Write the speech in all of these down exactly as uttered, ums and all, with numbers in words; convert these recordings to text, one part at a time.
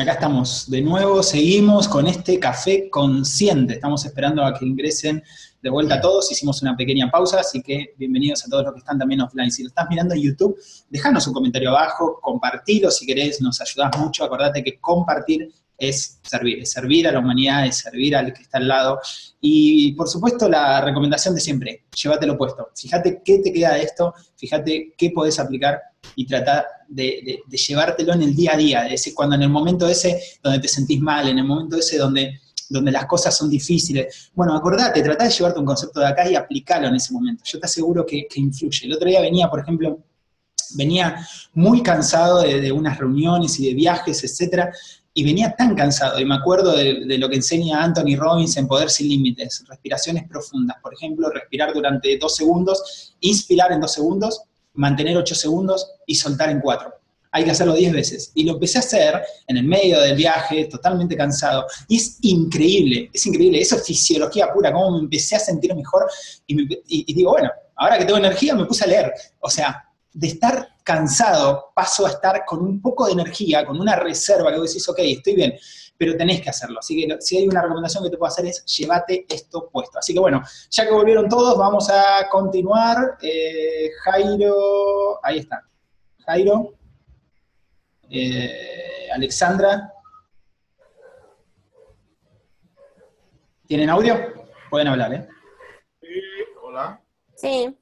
Acá estamos de nuevo, seguimos con este café consciente, estamos esperando a que ingresen de vuelta a todos, hicimos una pequeña pausa, así que bienvenidos a todos los que están también offline. Si lo estás mirando en YouTube, déjanos un comentario abajo, compartilo si querés, nos ayudás mucho, acordate que compartir es servir, es servir a la humanidad, es servir al que está al lado, y por supuesto la recomendación de siempre, llévatelo puesto, fíjate qué te queda de esto, fíjate qué podés aplicar y tratar de, de, de llevártelo en el día a día, es decir, cuando en el momento ese donde te sentís mal, en el momento ese donde, donde las cosas son difíciles, bueno, acordate, tratá de llevarte un concepto de acá y aplicarlo en ese momento, yo te aseguro que, que influye. El otro día venía, por ejemplo, venía muy cansado de, de unas reuniones y de viajes, etcétera, y venía tan cansado, y me acuerdo de, de lo que enseña Anthony Robbins en Poder Sin Límites, respiraciones profundas, por ejemplo, respirar durante dos segundos, inspirar en dos segundos, mantener ocho segundos y soltar en cuatro. Hay que hacerlo diez veces. Y lo empecé a hacer en el medio del viaje, totalmente cansado. Y es increíble, es increíble. Eso es fisiología pura, cómo me empecé a sentir mejor. Y, me, y, y digo, bueno, ahora que tengo energía me puse a leer. O sea, de estar cansado paso a estar con un poco de energía, con una reserva, que vos decís, ok, estoy bien, pero tenés que hacerlo. Así que si hay una recomendación que te puedo hacer es, llévate esto puesto. Así que bueno, ya que volvieron todos, vamos a continuar. Eh, Jairo, ahí está. Jairo. Eh, Alexandra. ¿Tienen audio? Pueden hablar, ¿eh? Sí, hola. Sí.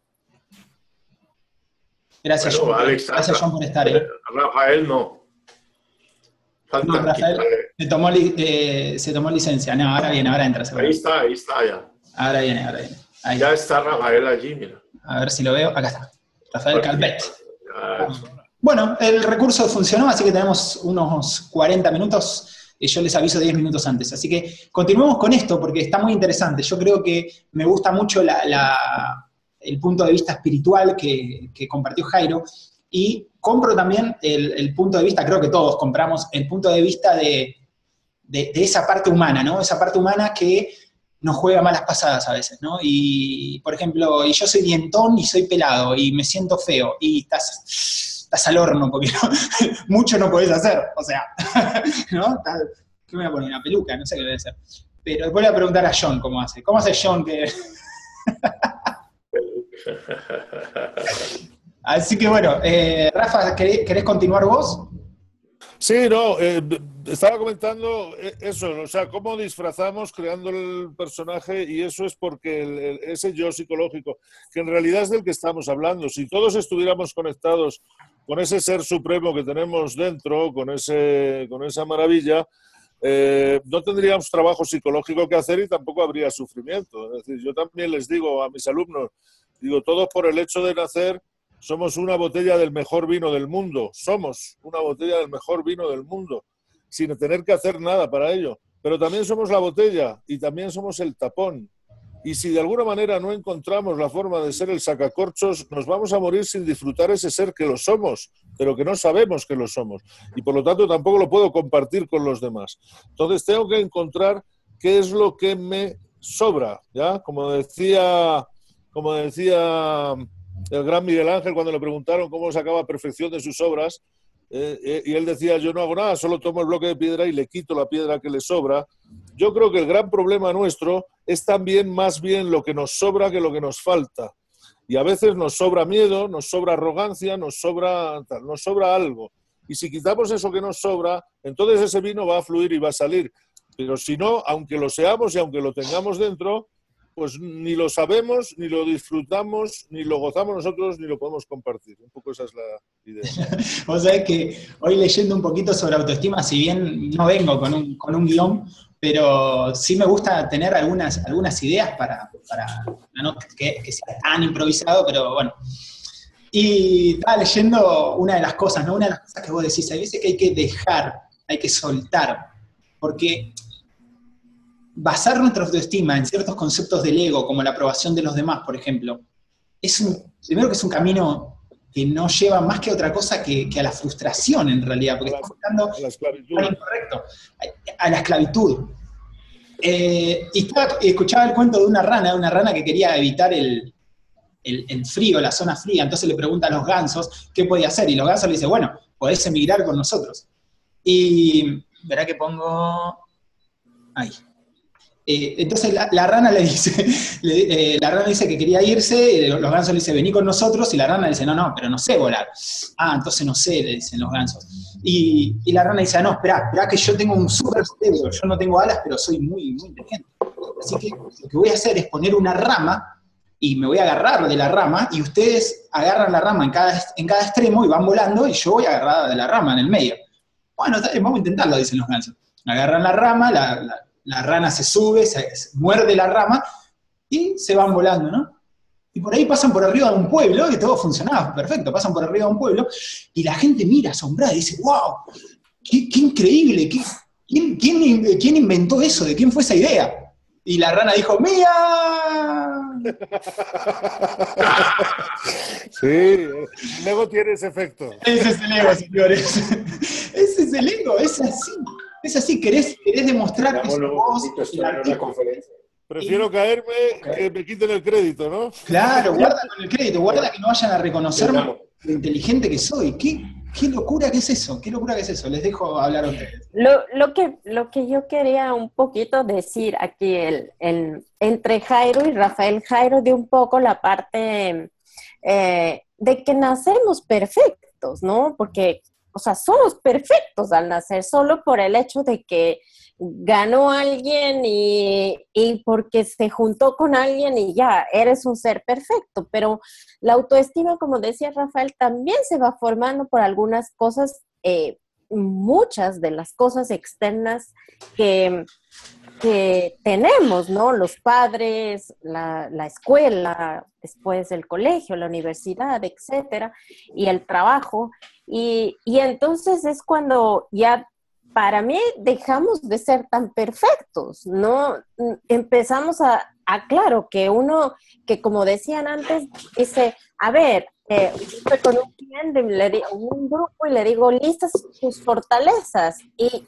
Gracias, bueno, John, Alexandra, gracias, John, por estar. ¿Eh? Rafael no. No, Rafael se tomó, eh, se tomó licencia. No, ahora viene, ahora entra. Ahí está, ahí está ya. Ahora viene, ahora viene. Ahí. Ya está Rafael allí, mira. A ver si lo veo. Acá está. Rafael Calvet. Bueno, el recurso funcionó, así que tenemos unos cuarenta minutos. Yo les aviso diez minutos antes. Así que continuemos con esto porque está muy interesante. Yo creo que me gusta mucho la... la el punto de vista espiritual que, que compartió Jairo, y compro también el, el punto de vista, creo que todos compramos, el punto de vista de, de, de esa parte humana, ¿no? Esa parte humana que nos juega malas pasadas a veces, ¿no? Y, por ejemplo, y yo soy dientón y soy pelado, y me siento feo, y estás, estás al horno, porque no, mucho no podés hacer, o sea, ¿no? ¿Qué me voy a poner? Una peluca, no sé qué voy a hacer. Pero después le voy a preguntar a John cómo hace. ¿Cómo hace John que...? Así que bueno, eh, Rafa, ¿querés, ¿querés continuar vos? Sí, no, eh, estaba comentando eso, o sea, cómo disfrazamos creando el personaje, y eso es porque el, el, ese yo psicológico, que en realidad es del que estamos hablando, si todos estuviéramos conectados con ese ser supremo que tenemos dentro, con, ese, con esa maravilla, Eh, no tendríamos trabajo psicológico que hacer y tampoco habría sufrimiento. Es decir, yo también les digo a mis alumnos, digo, todos por el hecho de nacer somos una botella del mejor vino del mundo, somos una botella del mejor vino del mundo, sin tener que hacer nada para ello. Pero también somos la botella y también somos el tapón. Y si de alguna manera no encontramos la forma de ser el sacacorchos, nos vamos a morir sin disfrutar ese ser que lo somos, pero que no sabemos que lo somos. Y por lo tanto tampoco lo puedo compartir con los demás. Entonces tengo que encontrar qué es lo que me sobra, ¿ya? Como decía, como decía el gran Miguel Ángel cuando le preguntaron cómo sacaba perfección de sus obras, eh, eh, y él decía, yo no hago nada, solo tomo el bloque de piedra y le quito la piedra que le sobra. Yo creo que el gran problema nuestro es también más bien lo que nos sobra que lo que nos falta. Y a veces nos sobra miedo, nos sobra arrogancia, nos sobra, nos sobra algo. Y si quitamos eso que nos sobra, entonces ese vino va a fluir y va a salir. Pero si no, aunque lo seamos y aunque lo tengamos dentro, pues ni lo sabemos, ni lo disfrutamos, ni lo gozamos nosotros, ni lo podemos compartir. Un poco esa es la idea. Vos sabés que hoy leyendo un poquito sobre autoestima, si bien no vengo con un, con un guión, pero sí me gusta tener algunas, algunas ideas para, para no que, que sea tan improvisado, pero bueno. Y estaba leyendo una de las cosas, ¿no? Una de las cosas que vos decís, hay veces que hay que dejar, hay que soltar, porque basar nuestra autoestima en ciertos conceptos del ego, como la aprobación de los demás, por ejemplo, es un, primero que es un camino que no lleva más que otra cosa que, que a la frustración, en realidad, porque la, estamos dando a la esclavitud. Incorrecto, a, a la esclavitud. Eh, y estaba, escuchaba el cuento de una rana, una rana que quería evitar el, el, el frío, la zona fría, entonces le pregunta a los gansos qué podía hacer, y los gansos le dicen, bueno, podés emigrar con nosotros. Y Verá que pongo... Ahí. Eh, entonces la, la rana le dice, le, eh, la rana dice que quería irse, eh, los gansos le dicen, vení con nosotros, y la rana dice, no, no, pero no sé volar. Ah, entonces no sé, le dicen los gansos. Y, y la rana dice, no, esperá, esperá que yo tengo un súper cerebro, yo no tengo alas, pero soy muy, muy inteligente. Así que lo que voy a hacer es poner una rama, y me voy a agarrar de la rama, y ustedes agarran la rama en cada, en cada extremo, y van volando, y yo voy agarrada de la rama en el medio. Bueno, vamos a intentarlo, dicen los gansos. Agarran la rama, la, la, la rana se sube, se, se muerde la rama, y se van volando, ¿no? Y por ahí pasan por arriba de un pueblo, y todo funcionaba perfecto, pasan por arriba de un pueblo, y la gente mira asombrada y dice, wow, qué, qué increíble, qué, ¿quién, quién, ¿quién inventó eso? ¿De quién fue esa idea? Y la rana dijo, ¡mía! Sí, el ego tiene ese efecto. Ese es el ego, señores. Ese es el ego, es así. Es así, querés, querés demostrar que vos... Prefiero y... caerme, okay. Que me quiten el crédito, ¿no? Claro, guarda con el crédito, guarda que no vayan a reconocerme lo inteligente que soy. ¿Qué, qué locura que es eso? ¿Qué locura que es eso? Les dejo hablar a ustedes. Lo, lo, que, lo que yo quería un poquito decir aquí, el, el, entre Jairo y Rafael, Jairo dio un poco la parte eh, de que nacemos perfectos, ¿no? Porque... O sea, somos perfectos al nacer, solo por el hecho de que ganó alguien y, y porque se juntó con alguien y ya, eres un ser perfecto. Pero la autoestima, como decía Rafael, también se va formando por algunas cosas, eh, muchas de las cosas externas que, que tenemos, ¿no? Los padres, la, la escuela, después el colegio, la universidad, etcétera, y el trabajo. Y, y entonces es cuando ya, para mí, dejamos de ser tan perfectos, ¿no? Empezamos a, a claro, que uno, que como decían antes, dice, a ver, eh, estoy con un cliente, le digo, un grupo, y le digo, listas sus fortalezas, y,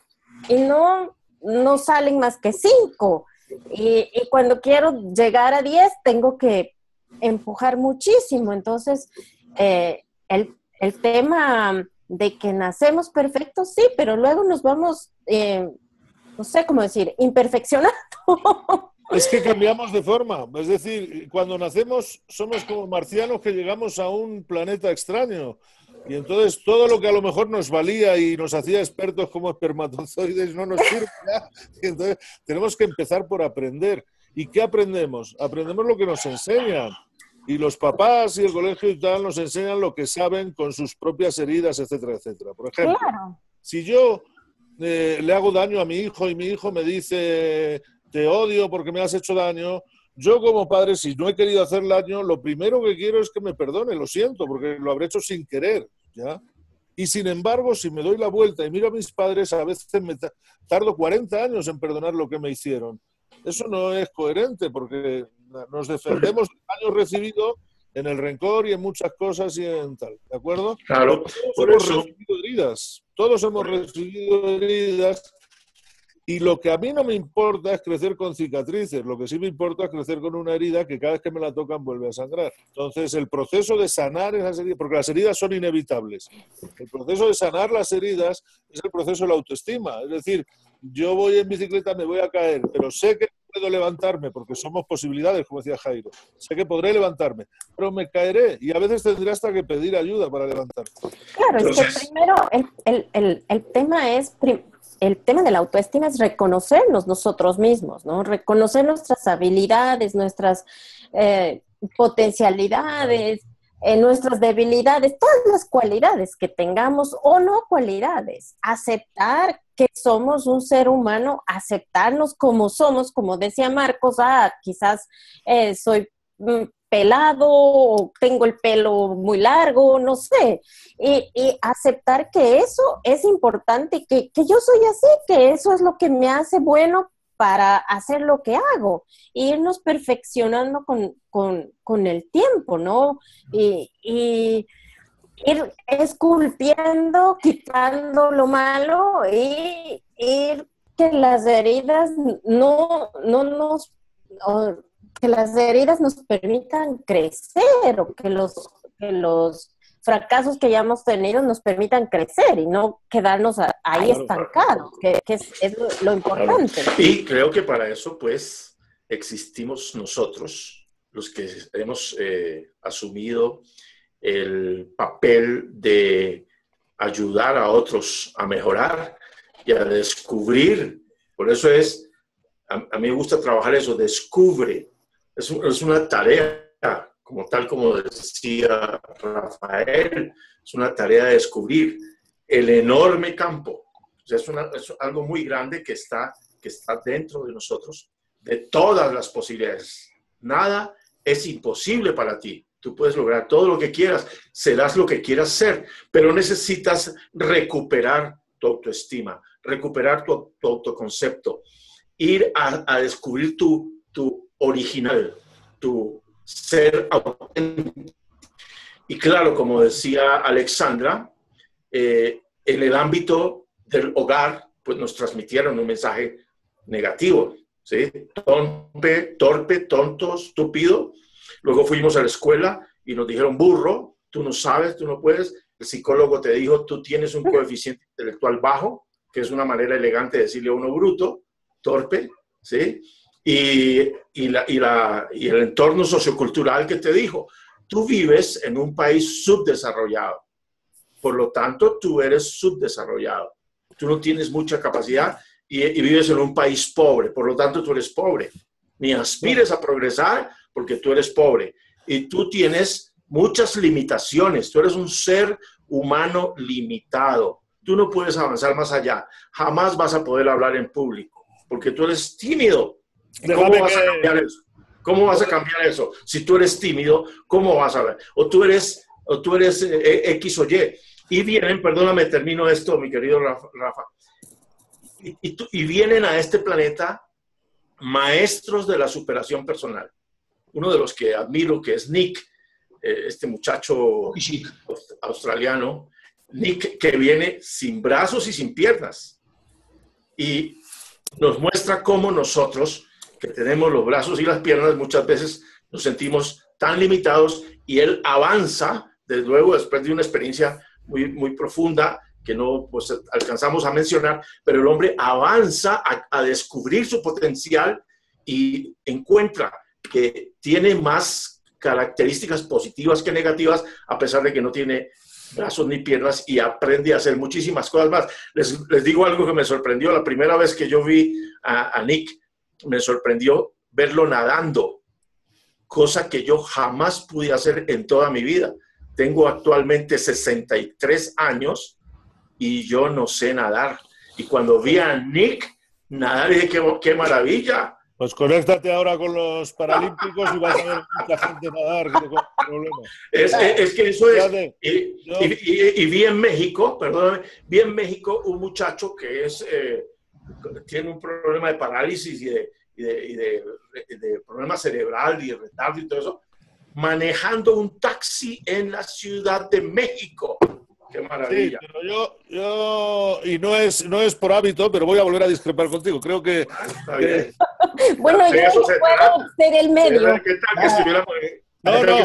y no, no salen más que cinco. Y, y cuando quiero llegar a diez, tengo que empujar muchísimo. Entonces, eh, el El tema de que nacemos perfectos, sí, pero luego nos vamos, eh, no sé cómo decir, imperfeccionando. Es que cambiamos de forma. Es decir, cuando nacemos somos como marcianos que llegamos a un planeta extraño. Y entonces todo lo que a lo mejor nos valía y nos hacía expertos como espermatozoides no nos sirve ya. Y entonces tenemos que empezar por aprender. ¿Y qué aprendemos? Aprendemos lo que nos enseñan. Y los papás y el colegio y tal nos enseñan lo que saben con sus propias heridas, etcétera, etcétera. Por ejemplo, claro. Si yo eh, le hago daño a mi hijo y mi hijo me dice te odio porque me has hecho daño, yo como padre, si no he querido hacer daño, lo primero que quiero es que me perdone, lo siento, porque lo habré hecho sin querer, ¿ya? Y sin embargo, si me doy la vuelta y miro a mis padres, a veces me tardo cuarenta años en perdonar lo que me hicieron. Eso no es coherente porque... Nos defendemos del daño recibido en el rencor y en muchas cosas y en tal, ¿de acuerdo? Claro, todos por hemos eso. recibido heridas, todos hemos recibido heridas y lo que a mí no me importa es crecer con cicatrices, lo que sí me importa es crecer con una herida que cada vez que me la tocan vuelve a sangrar. Entonces el proceso de sanar esas heridas, porque las heridas son inevitables, el proceso de sanar las heridas es el proceso de la autoestima, es decir, yo voy en bicicleta, me voy a caer, pero sé que puedo levantarme, porque somos posibilidades, como decía Jairo. Sé que podré levantarme, pero me caeré y a veces tendré hasta que pedir ayuda para levantarme. Claro, Entonces... es que primero el, el, el, el tema es, el tema de la autoestima es reconocernos nosotros mismos, ¿no? Reconocer nuestras habilidades, nuestras eh, potencialidades, eh, nuestras debilidades, todas las cualidades que tengamos o no cualidades. Aceptar que somos un ser humano, aceptarnos como somos, como decía Marcos, ah, quizás eh, soy mm, pelado o tengo el pelo muy largo, no sé, y, y aceptar que eso es importante, que, que yo soy así, que eso es lo que me hace bueno para hacer lo que hago, e irnos perfeccionando con, con, con el tiempo, ¿no? Y... y ir esculpiendo, quitando lo malo y ir que las heridas no, no nos, o que las heridas nos permitan crecer o que los, que los fracasos que ya hemos tenido nos permitan crecer y no quedarnos ahí estancados, que, que es, es lo, lo importante. Claro. Y creo que para eso, pues, existimos nosotros, los que hemos eh, asumido el papel de ayudar a otros a mejorar y a descubrir. Por eso es, a, a mí me gusta trabajar eso, descubre. Es, un, es una tarea, como tal como decía Rafael, es una tarea de descubrir el enorme campo. O sea, es, una, es algo muy grande que está, que está dentro de nosotros, de todas las posibilidades. Nada es imposible para ti. Tú puedes lograr todo lo que quieras, serás lo que quieras ser, pero necesitas recuperar tu autoestima, recuperar tu, tu autoconcepto, ir a, a descubrir tu, tu original, tu ser auténtico. Y claro, como decía Alexandra, eh, en el ámbito del hogar, pues nos transmitieron un mensaje negativo, ¿sí? Torpe, torpe, tonto, estúpido. Luego fuimos a la escuela y nos dijeron, burro, tú no sabes, tú no puedes. El psicólogo te dijo, tú tienes un coeficiente intelectual bajo, que es una manera elegante de decirle a uno bruto, torpe, ¿sí? Y, y, la, y, la, y el entorno sociocultural que te dijo, tú vives en un país subdesarrollado, por lo tanto tú eres subdesarrollado, tú no tienes mucha capacidad y, y vives en un país pobre, por lo tanto tú eres pobre, ni aspires a progresar porque tú eres pobre y tú tienes muchas limitaciones, tú eres un ser humano limitado, tú no puedes avanzar más allá, jamás vas a poder hablar en público porque tú eres tímido. ¿Cómo vas a cambiar eso? ¿Cómo vas a cambiar eso? Si tú eres tímido, ¿cómo vas a ver? O tú eres, o tú eres eh, X o Y. Y vienen, perdóname, termino esto, mi querido Rafa. Y, y, tú, y vienen a este planeta maestros de la superación personal. Uno de los que admiro, que es Nick, eh, este muchacho australiano. Nick, que viene sin brazos y sin piernas. Y nos muestra cómo nosotros, que tenemos los brazos y las piernas, muchas veces nos sentimos tan limitados y él avanza, desde luego, después de una experiencia muy, muy profunda que no pues, alcanzamos a mencionar, pero el hombre avanza a, a descubrir su potencial y encuentra que tiene más características positivas que negativas, a pesar de que no tiene brazos ni piernas, y aprende a hacer muchísimas cosas más. Les, les digo algo que me sorprendió. La primera vez que yo vi a, a Nick, me sorprendió verlo nadando, cosa que yo jamás pude hacer en toda mi vida. Tengo actualmente sesenta y tres años y yo no sé nadar. Y cuando vi a Nick nadar, dije, ¡qué, qué maravilla! Pues conéctate ahora con los Paralímpicos y vas a ver mucha gente nadar. Que es, es, es que eso es. Y, y, y, y vi en México, perdóname, vi en México un muchacho que es... Eh, tiene un problema de parálisis y de, y, de, y, de, y de problema cerebral y de retardo y todo eso, manejando un taxi en la Ciudad de México. ¡Qué maravilla! Sí, pero yo, yo, y no es, no es por hábito, pero voy a volver a discrepar contigo. Creo que... Ah, está bien. que... bueno, yo no se puedo ser el medio. ¿Qué tal que estuviéramos... No, no,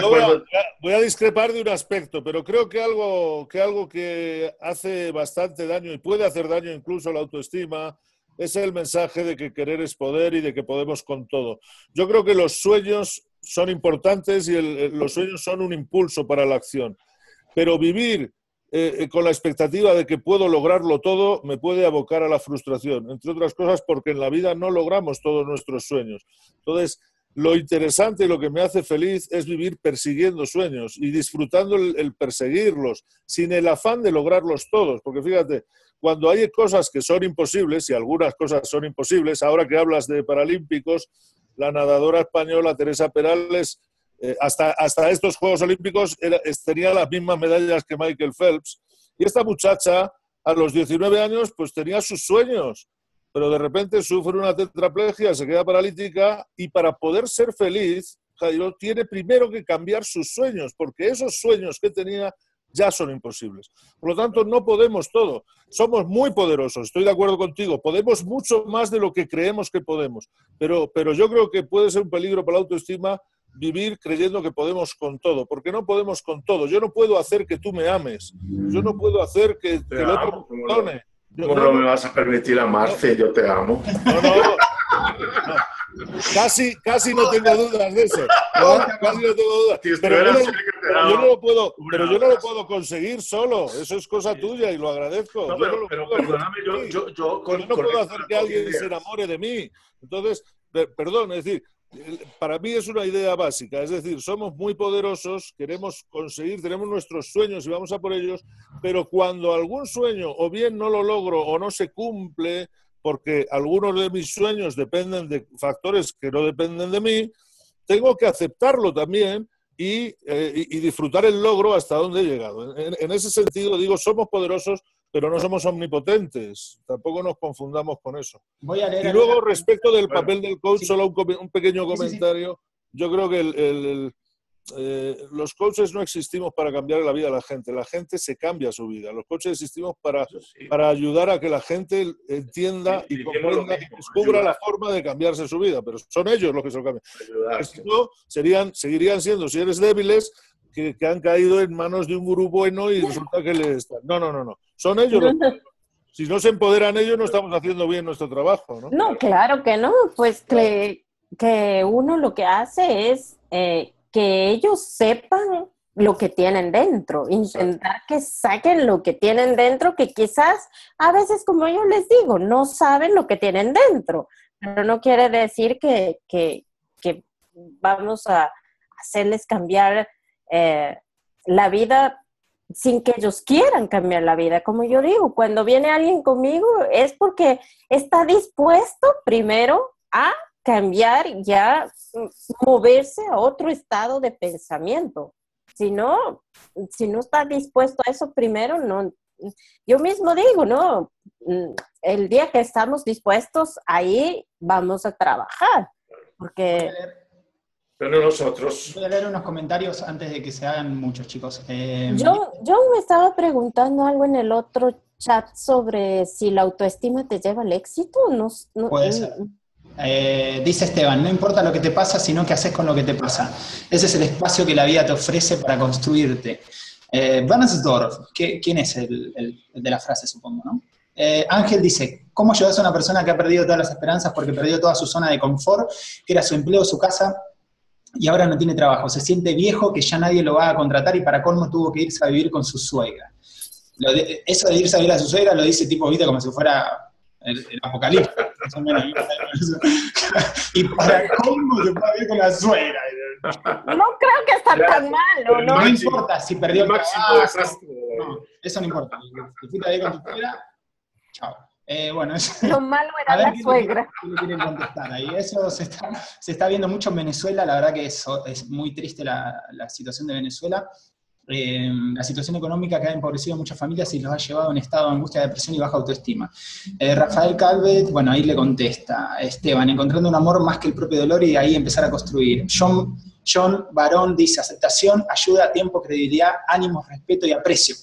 no voy, a, voy a discrepar de un aspecto, pero creo que algo, que algo que hace bastante daño y puede hacer daño incluso a la autoestima es el mensaje de que querer es poder y de que podemos con todo. Yo creo que los sueños son importantes y el, los sueños son un impulso para la acción, pero vivir eh, con la expectativa de que puedo lograrlo todo me puede abocar a la frustración, entre otras cosas porque en la vida no logramos todos nuestros sueños. Entonces, lo interesante y lo que me hace feliz es vivir persiguiendo sueños y disfrutando el, el perseguirlos, sin el afán de lograrlos todos. Porque fíjate, cuando hay cosas que son imposibles, y algunas cosas son imposibles, ahora que hablas de Paralímpicos, la nadadora española Teresa Perales, eh, hasta, hasta estos Juegos Olímpicos era, tenía las mismas medallas que Michael Phelps. Y esta muchacha, a los diecinueve años, pues tenía sus sueños. Pero de repente sufre una tetraplegia, se queda paralítica y para poder ser feliz, Jairo tiene primero que cambiar sus sueños, porque esos sueños que tenía ya son imposibles. Por lo tanto, no podemos todo. Somos muy poderosos, estoy de acuerdo contigo. Podemos mucho más de lo que creemos que podemos. Pero, pero yo creo que puede ser un peligro para la autoestima vivir creyendo que podemos con todo, porque no podemos con todo. Yo no puedo hacer que tú me ames, yo no puedo hacer que, que el otro me perdone. ¿Cómo no me vas a permitir amarte? No. Yo te amo. No, no, no. Casi, casi no tengo dudas de eso. No, casi no tengo dudas. Pero yo no, pero yo no lo puedo, pero yo no lo puedo conseguir solo. Eso es cosa tuya y lo agradezco. No, pero, pero, pero perdóname, yo, yo, yo, con, yo no puedo hacer que alguien se enamore de mí. Entonces, perdón, es decir, para mí es una idea básica. Es decir, somos muy poderosos, queremos conseguir, tenemos nuestros sueños y vamos a por ellos, pero cuando algún sueño o bien no lo logro o no se cumple, porque algunos de mis sueños dependen de factores que no dependen de mí, tengo que aceptarlo también y, eh, y disfrutar el logro hasta donde he llegado. En, en ese sentido, digo, somos poderosos, pero no somos omnipotentes. Tampoco nos confundamos con eso. Voy a leer, y luego, leer. respecto del bueno, papel del coach, sí. solo un, un pequeño comentario. Sí, sí, sí. Yo creo que el, el, el, eh, los coaches no existimos para cambiar la vida de la gente. La gente se cambia su vida. Los coaches existimos para, sí. para ayudar a que la gente entienda sí, sí, y comprenda y descubra ayudar. la forma de cambiarse su vida. Pero son ellos los que se lo cambian. Ayudar, si no, serían, seguirían siendo, si eres débiles, Que, que han caído en manos de un gurú bueno y resulta que les están. No, no, no, no. Son ellos los que... Si no se empoderan ellos, no estamos haciendo bien nuestro trabajo, ¿no? No, claro que no. Pues que, que uno lo que hace es eh, que ellos sepan lo que tienen dentro. Intentar Exacto. que saquen lo que tienen dentro, que quizás a veces, como yo les digo, no saben lo que tienen dentro. Pero no quiere decir que, que, que vamos a hacerles cambiar... Eh, la vida sin que ellos quieran cambiar la vida. Como yo digo, cuando viene alguien conmigo es porque está dispuesto primero a cambiar y a moverse a otro estado de pensamiento. Si no, si no está dispuesto a eso primero, no. Yo mismo digo, no, el día que estamos dispuestos, ahí vamos a trabajar. Porque... Pero nosotros... Voy a leer unos comentarios antes de que se hagan muchos, chicos. Eh... Yo, yo me estaba preguntando algo en el otro chat sobre si la autoestima te lleva al éxito. No, no... Puede ser. Eh, dice Esteban, no importa lo que te pasa, sino qué haces con lo que te pasa. Ese es el espacio que la vida te ofrece para construirte. Eh, Bernsdorf, ¿quién es el, el, el de la frase, supongo, no? Eh, Ángel dice, ¿cómo ayudas a una persona que ha perdido todas las esperanzas porque perdió toda su zona de confort, que era su empleo, su casa... y ahora no tiene trabajo, se siente viejo que ya nadie lo va a contratar y para colmo tuvo que irse a vivir con su suegra? Lo de, eso de irse a vivir a su suegra lo dice tipo, viste, como si fuera el, el apocalipsis. Y para colmo se fue a vivir con la suegra. No creo que está Gracias. tan malo, ¿no? No importa si perdió el trabajo. No, eso no importa. Si fuiste a vivir con tu suegra, chao. Eh, bueno, eso, lo malo era la suegra. Quieren contestar ahí. Eso se está, se está viendo mucho en Venezuela, la verdad que es, es muy triste la, la situación de Venezuela. Eh, la situación económica que ha empobrecido a muchas familias y los ha llevado a un estado de angustia, depresión y baja autoestima. Eh, Rafael Calvet, bueno, ahí le contesta. Esteban, encontrando un amor más que el propio dolor y de ahí empezar a construir. John, John Barón dice, aceptación, ayuda, tiempo, credibilidad, ánimos, respeto y aprecio.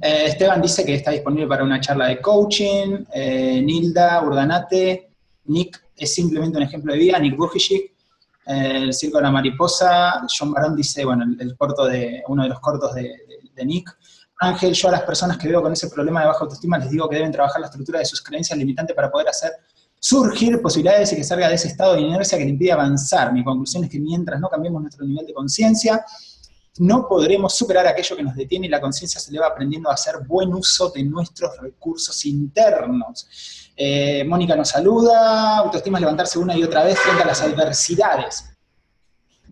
Eh, Esteban dice que está disponible para una charla de coaching. eh, Nilda Urdanate, Nick es simplemente un ejemplo de vida, Nick Vujicic, eh, el circo de la mariposa. John Barón dice, bueno, el, el corto de, uno de los cortos de, de, de Nick. Ángel, yo a las personas que veo con ese problema de baja autoestima les digo que deben trabajar la estructura de sus creencias limitantes para poder hacer surgir posibilidades y que salga de ese estado de inercia que le impide avanzar. Mi conclusión es que mientras no cambiemos nuestro nivel de conciencia, no podremos superar aquello que nos detiene y la conciencia se le va aprendiendo a hacer buen uso de nuestros recursos internos. Eh, Mónica nos saluda, autoestima es levantarse una y otra vez frente a las adversidades.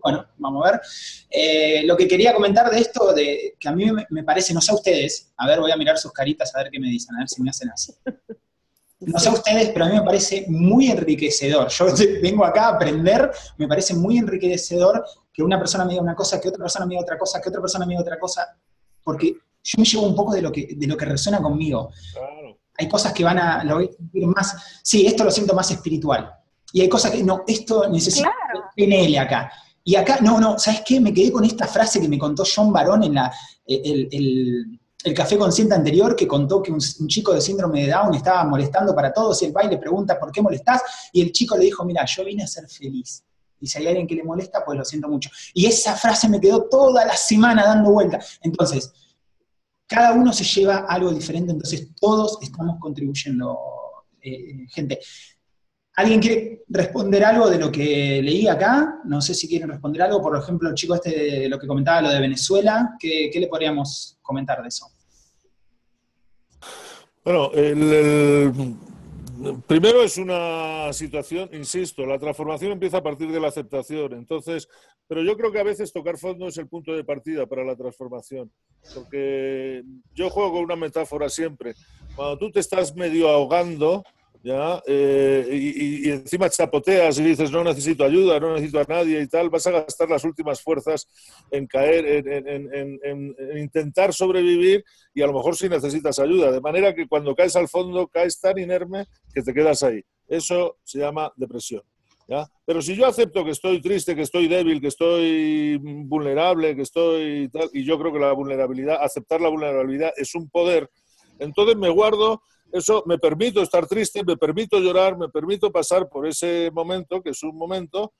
Bueno, vamos a ver. Eh, lo que quería comentar de esto, de, que a mí me parece, no sé a ustedes, a ver, voy a mirar sus caritas a ver qué me dicen, a ver si me hacen así. No sé a ustedes, pero a mí me parece muy enriquecedor. Yo vengo acá a aprender, me parece muy enriquecedor que una persona me diga una cosa, que otra persona me diga otra cosa, que otra persona me diga otra cosa, porque yo me llevo un poco de lo que, de lo que resuena conmigo. Claro. Hay cosas que van a, lo voy a decir más, sí, esto lo siento más espiritual, y hay cosas que, no, esto necesito claro. P N L acá, y acá, no, no, ¿sabes qué? Me quedé con esta frase que me contó John Barón en la, el, el, el Café Consciente anterior, que contó que un, un chico de síndrome de Down estaba molestando para todos, y el baile pregunta, ¿por qué molestás? Y el chico le dijo, mira, yo vine a ser feliz. Y si hay alguien que le molesta, pues lo siento mucho. Y esa frase me quedó toda la semana dando vuelta. Entonces, cada uno se lleva algo diferente, entonces todos estamos contribuyendo, eh, gente. ¿Alguien quiere responder algo de lo que leí acá? No sé si quieren responder algo. Por ejemplo, el chico este, lo que comentaba, lo de Venezuela. ¿Qué, qué le podríamos comentar de eso? Bueno, el, el, primero es una situación, insisto, la transformación empieza a partir de la aceptación. Entonces, pero yo creo que a veces tocar fondo es el punto de partida para la transformación. Porque yo juego con una metáfora siempre. Cuando tú te estás medio ahogando... ¿Ya? Eh, y, y encima chapoteas y dices no necesito ayuda, no necesito a nadie y tal, vas a gastar las últimas fuerzas en caer, en, en, en, en, en intentar sobrevivir y a lo mejor sí necesitas ayuda, de manera que cuando caes al fondo caes tan inerme que te quedas ahí. Eso se llama depresión, ¿ya? Pero si yo acepto que estoy triste, que estoy débil, que estoy vulnerable, que estoy tal, y yo creo que la vulnerabilidad, aceptar la vulnerabilidad es un poder, entonces me guardo. Eso me permito estar triste, me permito llorar, me permito pasar por ese momento, que es un momento,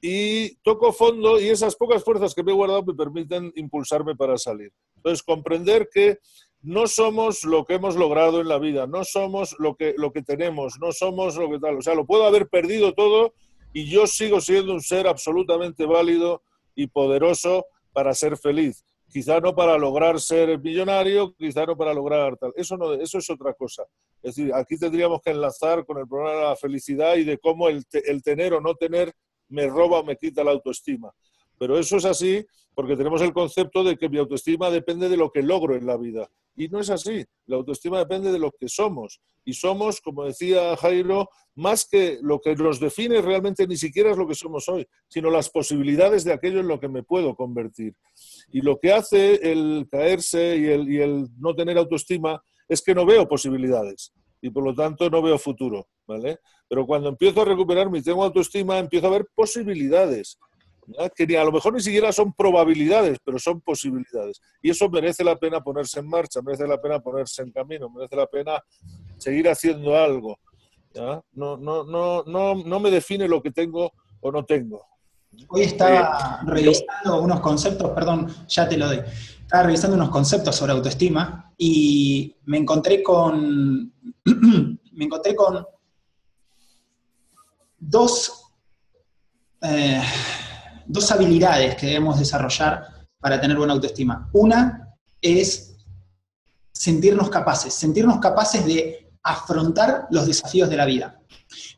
y toco fondo y esas pocas fuerzas que me he guardado me permiten impulsarme para salir. Entonces, comprender que no somos lo que hemos logrado en la vida, no somos lo que, lo que tenemos, no somos lo que tal. O sea, lo puedo haber perdido todo y yo sigo siendo un ser absolutamente válido y poderoso para ser feliz. Quizá no para lograr ser millonario, quizá no para lograr tal. Eso, no, eso es otra cosa. Es decir, aquí tendríamos que enlazar con el problema de la felicidad y de cómo el, te, el tener o no tener me roba o me quita la autoestima. Pero eso es así porque tenemos el concepto de que mi autoestima depende de lo que logro en la vida. Y no es así. La autoestima depende de lo que somos. Y somos, como decía Jairo, más que lo que nos define realmente ni siquiera es lo que somos hoy, sino las posibilidades de aquello en lo que me puedo convertir. Y lo que hace el caerse y el, y el no tener autoestima es que no veo posibilidades y por lo tanto no veo futuro, ¿vale? Pero cuando empiezo a recuperarme y tengo autoestima, empiezo a ver posibilidades, ¿verdad? Que ni, a lo mejor ni siquiera son probabilidades, pero son posibilidades. Y eso merece la pena ponerse en marcha, merece la pena ponerse en camino, merece la pena seguir haciendo algo, ¿verdad? No, no, no, no, no me define lo que tengo o no tengo. Hoy estaba revisando unos conceptos, perdón, ya te lo doy. Estaba revisando unos conceptos sobre autoestima y me encontré con, me encontré con dos, eh, dos habilidades que debemos desarrollar para tener buena autoestima. Una es sentirnos capaces, sentirnos capaces de afrontar los desafíos de la vida.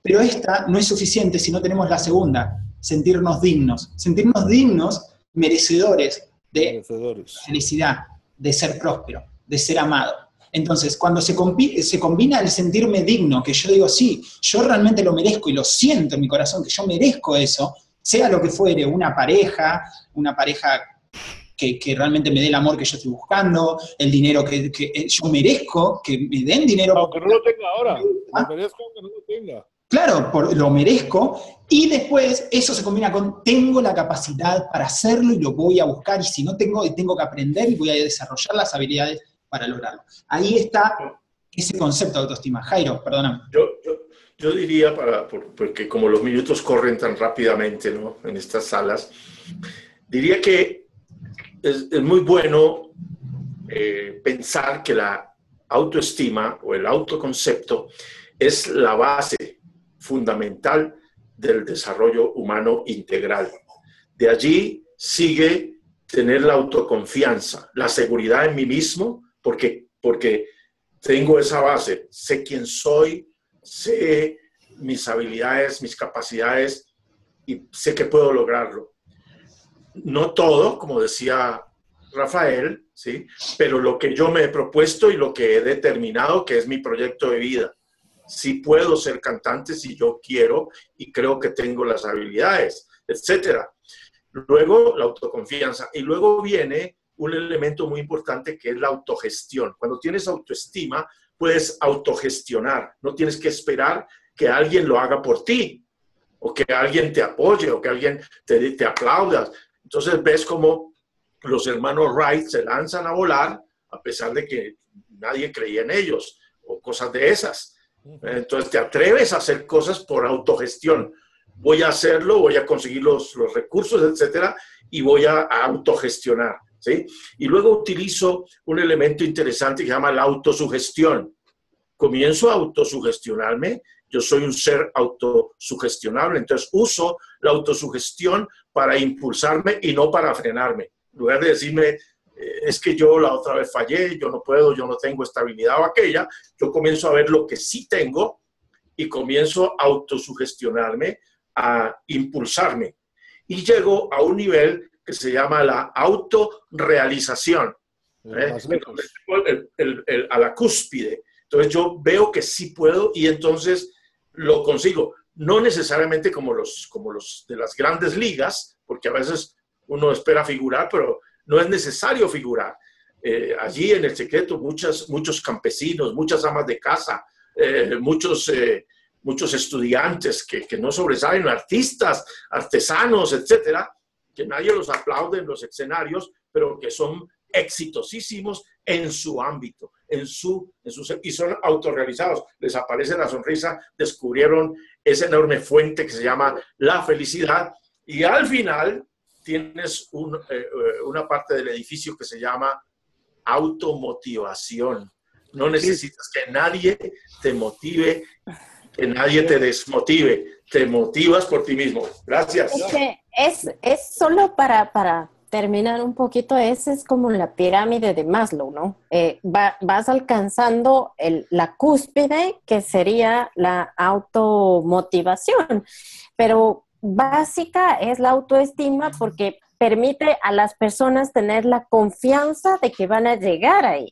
Pero esta no es suficiente si no tenemos la segunda. Sentirnos dignos, sentirnos dignos, merecedores de merecedores. Felicidad, de ser próspero, de ser amado. Entonces, cuando se, combi se combina el sentirme digno, que yo digo, sí, yo realmente lo merezco y lo siento en mi corazón, que yo merezco eso, sea lo que fuere, una pareja, una pareja que, que realmente me dé el amor que yo estoy buscando, el dinero que, que yo merezco, que me den dinero. Aunque no lo tenga ahora, lo merezco aunque no lo tenga. Claro, por, lo merezco, y después eso se combina con tengo la capacidad para hacerlo y lo voy a buscar, y si no tengo, tengo que aprender y voy a desarrollar las habilidades para lograrlo. Ahí está ese concepto de autoestima. Jairo, perdóname. Yo, yo, yo diría, para, porque como los minutos corren tan rápidamente, ¿no?, en estas salas, diría que es, es muy bueno eh, pensar que la autoestima o el autoconcepto es la base fundamental del desarrollo humano integral. De allí sigue tener la autoconfianza, la seguridad en mí mismo, porque, porque tengo esa base, sé quién soy, sé mis habilidades, mis capacidades, y sé que puedo lograrlo. No todo, como decía Rafael, ¿sí?, pero lo que yo me he propuesto y lo que he determinado que es mi proyecto de vida. Sí puedo ser cantante si yo quiero y creo que tengo las habilidades, etcétera. Luego, la autoconfianza. Y luego viene un elemento muy importante que es la autogestión. Cuando tienes autoestima, puedes autogestionar. No tienes que esperar que alguien lo haga por ti, o que alguien te apoye, o que alguien te, te aplauda. Entonces ves cómo los hermanos Wright se lanzan a volar a pesar de que nadie creía en ellos, o cosas de esas. Entonces te atreves a hacer cosas por autogestión. voy a hacerlo, voy a conseguir los, los recursos, etcétera, y voy a autogestionar, ¿sí? Y luego utilizo un elemento interesante que se llama la autosugestión. Comienzo a autosugestionarme, yo soy un ser autosugestionable, entonces uso la autosugestión para impulsarme y no para frenarme. En lugar de decirme, es que yo la otra vez fallé, yo no puedo, yo no tengo esta habilidad o aquella, yo comienzo a ver lo que sí tengo y comienzo a autosugestionarme, a impulsarme. Y llego a un nivel que se llama la autorrealización, ¿eh? Entonces, el, el, el, a la cúspide. Entonces yo veo que sí puedo y entonces lo consigo. No necesariamente como los, como los de las grandes ligas, porque a veces uno espera figurar, pero no es necesario figurar. Eh, allí en el secreto muchas, muchos campesinos, muchas amas de casa, eh, muchos, eh, muchos estudiantes que, que no sobresalen, artistas, artesanos, etcétera, que nadie los aplaude en los escenarios, pero que son exitosísimos en su ámbito, en su, en su, y son autorrealizados. Les aparece la sonrisa, descubrieron esa enorme fuente que se llama la felicidad, y al final tienes un, eh, una parte del edificio que se llama automotivación. No necesitas que nadie te motive, que nadie te desmotive. Te motivas por ti mismo. Gracias. Es, que es, es solo para, para terminar un poquito, ese es como la pirámide de Maslow, ¿no? Eh, va, vas alcanzando el, la cúspide, que sería la automotivación. Pero básica es la autoestima, porque permite a las personas tener la confianza de que van a llegar ahí,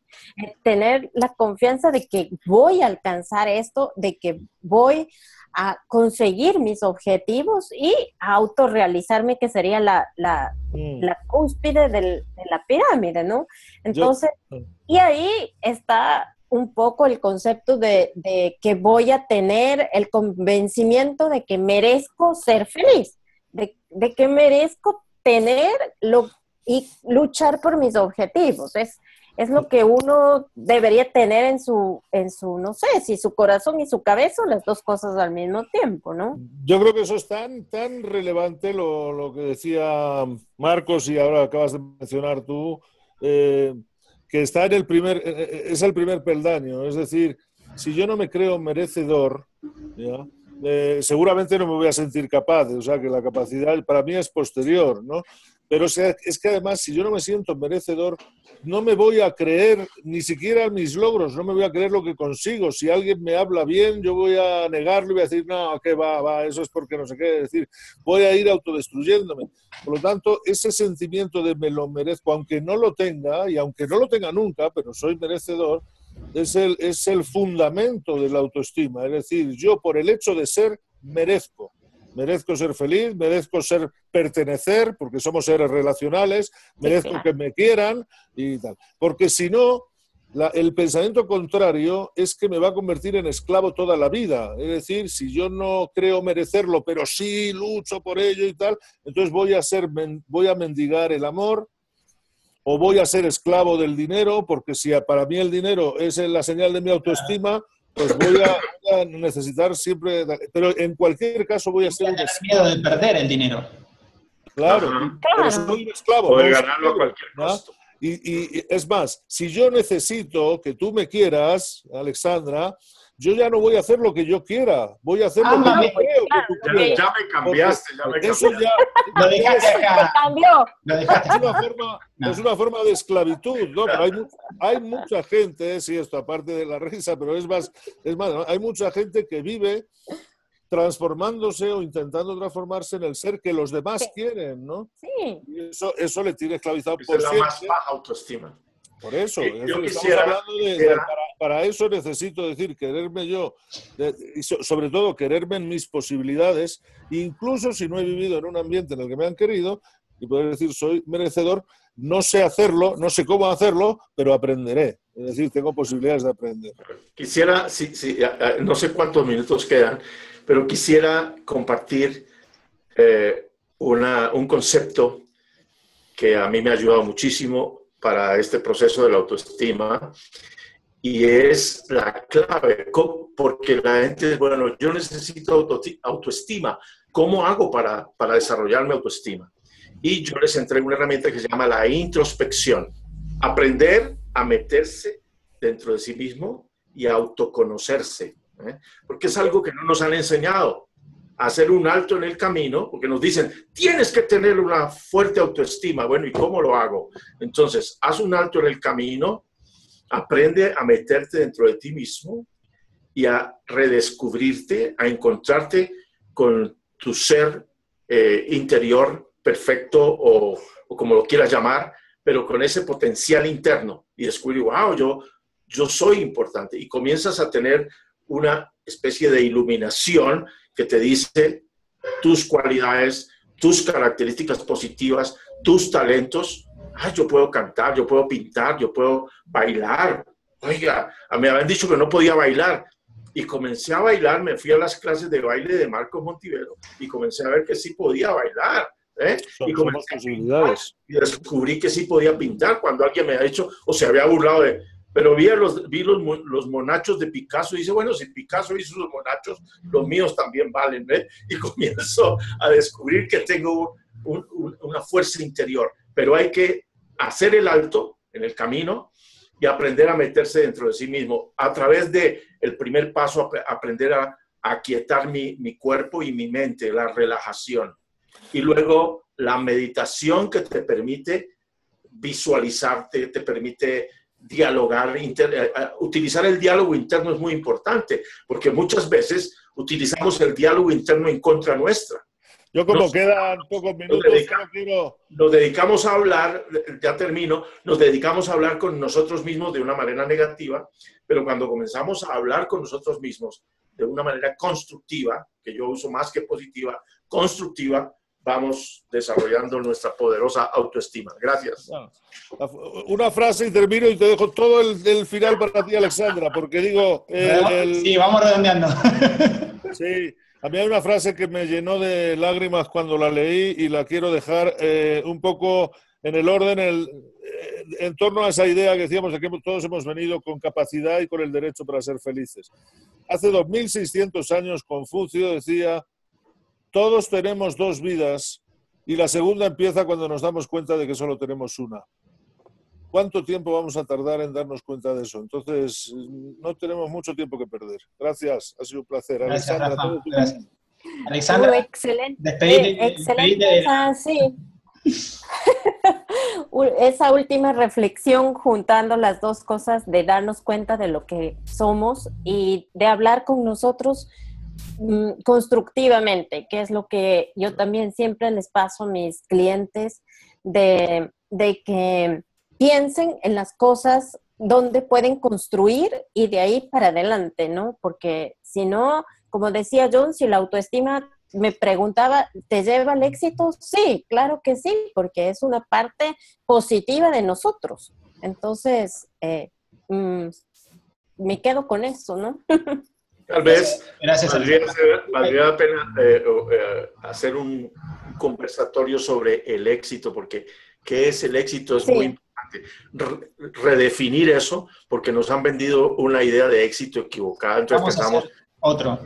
tener la confianza de que voy a alcanzar esto, de que voy a conseguir mis objetivos y a autorrealizarme, que sería la, la, mm. la cúspide del, de la pirámide, ¿no? Entonces, Yo... y ahí está un poco el concepto de, de que voy a tener el convencimiento de que merezco ser feliz, de, de que merezco tener lo, y luchar por mis objetivos. Es, es lo que uno debería tener en su, en su, no sé, si su corazón y su cabeza, las dos cosas al mismo tiempo, ¿no? Yo creo que eso es tan, tan relevante lo, lo que decía Marcos y ahora acabas de mencionar tú, eh, que está en el primer, es el primer peldaño, es decir, si yo no me creo merecedor, ¿ya? Eh, seguramente no me voy a sentir capaz, o sea que la capacidad para mí es posterior, ¿no? Pero o sea, es que además si yo no me siento merecedor, no me voy a creer ni siquiera mis logros, no me voy a creer lo que consigo. Si alguien me habla bien, yo voy a negarlo y voy a decir, no, que va, va, eso es porque no sé qué, es decir, voy a ir autodestruyéndome. Por lo tanto, ese sentimiento de me lo merezco, aunque no lo tenga, y aunque no lo tenga nunca, pero soy merecedor, es el, es el fundamento de la autoestima. Es decir, yo por el hecho de ser, merezco. Merezco ser feliz, merezco ser pertenecer, porque somos seres relacionales, merezco que me quieran y tal. Porque si no, la, el pensamiento contrario es que me va a convertir en esclavo toda la vida. Es decir, si yo no creo merecerlo, pero sí lucho por ello y tal, entonces voy a, ser, voy a mendigar el amor, o voy a ser esclavo del dinero, porque si para mí el dinero es la señal de mi autoestima, pues voy a, voy a necesitar siempre, pero en cualquier caso voy a ser un esclavo. Miedo de perder el dinero. Claro, claro. Pero soy un esclavo. Puedo ganarlo a cualquier costo. Y, y es más, si yo necesito que tú me quieras, Alexandra, yo ya no voy a hacer lo que yo quiera, voy a hacer ah, lo que no, yo pues, creo claro, que tú ya, quieras. Ya me cambiaste, ya me cambiaste. Eso ya, lo dejaste acá. Lo dejaste. Es, una forma, no. es una forma de esclavitud, ¿no? Pero hay, hay mucha gente, sí, esto aparte de la risa, pero es más, es más, hay mucha gente que vive transformándose o intentando transformarse en el ser que los demás sí. quieren, ¿no? Sí. Y eso, eso le tiene esclavizado es por siempre. Es la más baja autoestima. Por eso, sí, yo eso quisiera, hablando de, quisiera. De, para, para eso necesito decir, quererme yo, de, y so, sobre todo quererme en mis posibilidades, incluso si no he vivido en un ambiente en el que me han querido, y poder decir soy merecedor, no sé hacerlo, no sé cómo hacerlo, pero aprenderé. Es decir, tengo posibilidades de aprender. Quisiera, sí, sí, no sé cuántos minutos quedan, pero quisiera compartir eh, una, un concepto que a mí me ha ayudado muchísimo para este proceso de la autoestima Y es la clave, porque la gente, bueno, yo necesito auto, autoestima. ¿Cómo hago para, para desarrollar mi autoestima? Y yo les entrego una herramienta que se llama la introspección. Aprender a meterse dentro de sí mismo y a autoconocerse, ¿eh? Porque es algo que no nos han enseñado. Hacer un alto en el camino, porque nos dicen, tienes que tener una fuerte autoestima. Bueno, ¿y cómo lo hago? Entonces, haz un alto en el camino, aprende a meterte dentro de ti mismo y a redescubrirte, a encontrarte con tu ser eh, interior perfecto o, o como lo quieras llamar, pero con ese potencial interno. Y descubrir, wow, yo, yo soy importante. Y comienzas a tener una especie de iluminación que te dice tus cualidades, tus características positivas, tus talentos. Ah, yo puedo cantar, yo puedo pintar, yo puedo bailar. Oiga, me habían dicho que no podía bailar. Y comencé a bailar, me fui a las clases de baile de Marcos Montivero y comencé a ver que sí podía bailar, ¿eh? Y comencé a pintar, y descubrí que sí podía pintar cuando alguien me ha dicho, o se había burlado de... Pero vi los, vi los, los monachos de Picasso y dice, bueno, si Picasso hizo los monachos, los míos también valen, ¿eh? Y comienzo a descubrir que tengo un, un, una fuerza interior. Pero hay que hacer el alto en el camino y aprender a meterse dentro de sí mismo. A través del primer paso, aprender a aquietar mi, mi cuerpo y mi mente, la relajación. Y luego la meditación que te permite visualizarte, te permite... dialogar, inter, utilizar el diálogo interno es muy importante, porque muchas veces utilizamos el diálogo interno en contra nuestra. Yo como nos, quedan pocos minutos... Nos dedicamos, quiero... nos dedicamos a hablar, ya termino, nos dedicamos a hablar con nosotros mismos de una manera negativa, pero cuando comenzamos a hablar con nosotros mismos de una manera constructiva, que yo uso más que positiva, constructiva, vamos desarrollando nuestra poderosa autoestima. Gracias. Una frase y termino y te dejo todo el, el final para ti, Alexandra, porque digo... El, el... Sí, vamos redondeando. Sí, a mí hay una frase que me llenó de lágrimas cuando la leí y la quiero dejar eh, un poco en el orden, el, eh, en torno a esa idea que decíamos de que todos hemos venido con capacidad y con el derecho para ser felices. Hace dos mil seiscientos años Confucio decía... Todos tenemos dos vidas y la segunda empieza cuando nos damos cuenta de que solo tenemos una. ¿Cuánto tiempo vamos a tardar en darnos cuenta de eso? Entonces, no tenemos mucho tiempo que perder. Gracias, ha sido un placer. Gracias, Alexandra, Rafa, gracias. Alexandra, excelente. Despedite, excelente despedite. Esa, sí. Esa última reflexión juntando las dos cosas de darnos cuenta de lo que somos y de hablar con nosotros constructivamente, que es lo que yo también siempre les paso a mis clientes, de, de que piensen en las cosas donde pueden construir y de ahí para adelante, ¿no? Porque si no, como decía John, si la autoestima me preguntaba, ¿te lleva al éxito? Sí, claro que sí, porque es una parte positiva de nosotros. Entonces, eh, mm, me quedo con eso, ¿no? Tal vez gracias, valdría, valdría la pena eh, eh, hacer un conversatorio sobre el éxito, porque qué es el éxito es sí. Muy importante. Re redefinir eso, porque nos han vendido una idea de éxito equivocada. Entonces pensamos... Otro.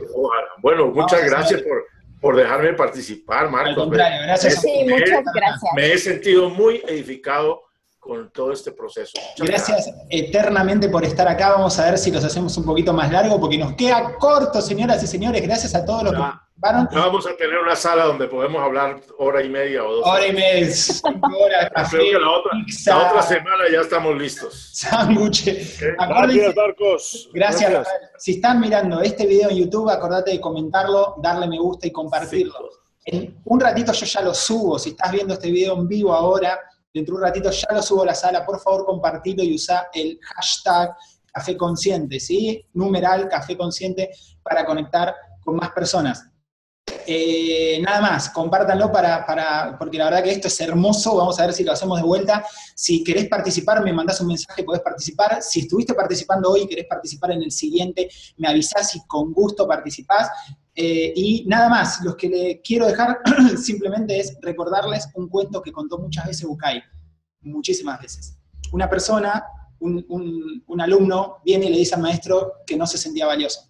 Bueno, muchas Vamos gracias por, por dejarme participar, Marcos. Al contrario, gracias. Sí, me, muchas gracias. Me he sentido muy edificado con todo este proceso. Gracias eternamente por estar acá. Vamos a ver si los hacemos un poquito más largo, porque nos queda corto, señoras y señores. Gracias a todos los no, que participaron. No vamos a tener una sala donde podemos hablar hora y media o dos. Hora horas. y media, cinco horas, café, creo que la, otra, pizza, la otra semana ya estamos listos. Sándwiches. ¿Eh? Gracias, Marcos. Gracias. gracias. Si están mirando este video en YouTube, acordate de comentarlo, darle me gusta y compartirlo. Sí. En un ratito yo ya lo subo. Si estás viendo este video en vivo ahora, dentro de un ratito ya lo subo a la sala, por favor compartilo y usá el hashtag Café Consciente, ¿sí? Numeral Café Consciente para conectar con más personas. Eh, nada más, compártanlo para, para, porque la verdad que esto es hermoso, vamos a ver si lo hacemos de vuelta. Si querés participar, me mandás un mensaje, podés participar. Si estuviste participando hoy y querés participar en el siguiente, me avisás y con gusto participás. Eh, y nada más, los que le quiero dejar simplemente es recordarles un cuento que contó muchas veces Bucay, muchísimas veces. Una persona un, un, un alumno viene y le dice al maestro que no se sentía valioso.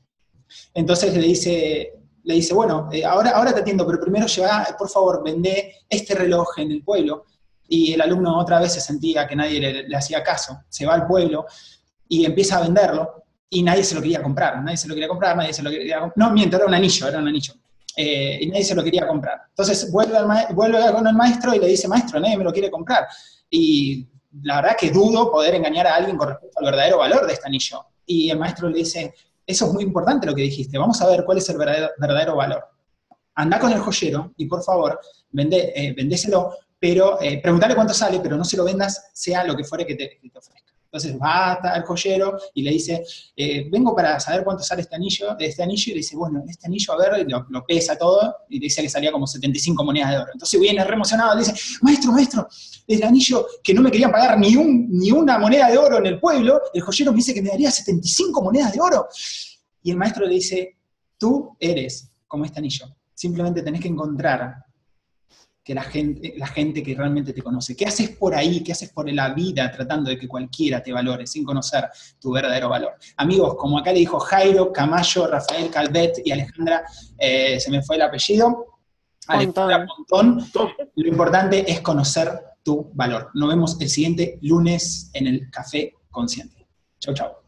Entonces le dice, le dice bueno, eh, ahora, ahora te atiendo, pero primero lleva, por favor, vende este reloj en el pueblo. Y el alumno otra vez se sentía que nadie le, le hacía caso, se va al pueblo y empieza a venderlo, y nadie se lo quería comprar, nadie se lo quería comprar, nadie se lo quería comprar, no, miento, era un anillo, era un anillo, eh, y nadie se lo quería comprar. Entonces vuelve, al vuelve con el maestro y le dice, maestro, nadie me lo quiere comprar, y la verdad que dudo poder engañar a alguien con respecto al verdadero valor de este anillo. Y el maestro le dice, eso es muy importante lo que dijiste, vamos a ver cuál es el verdadero, verdadero valor. Andá con el joyero y por favor, vende, eh, vendéselo, pero eh, preguntarle cuánto sale, pero no se lo vendas, sea lo que fuere que te, que te ofrezca. Entonces va al joyero y le dice, eh, vengo para saber cuánto sale este anillo, este anillo, y le dice, bueno, este anillo, a ver, y lo, lo pesa todo, y le dice que salía como setenta y cinco monedas de oro. Entonces viene re emocionado, le dice, maestro, maestro, el anillo que no me querían pagar ni, un, ni una moneda de oro en el pueblo, el joyero me dice que me daría setenta y cinco monedas de oro. Y el maestro le dice, tú eres como este anillo, simplemente tenés que encontrar que la gente, la gente que realmente te conoce. ¿Qué haces por ahí? ¿Qué haces por la vida tratando de que cualquiera te valore sin conocer tu verdadero valor? Amigos, como acá le dijo Jairo, Camayo, Rafael Calvet y Alexandra, eh, se me fue el apellido, Alexandra Pontón, lo importante es conocer tu valor. Nos vemos el siguiente lunes en el Café Consciente. Chau, chau.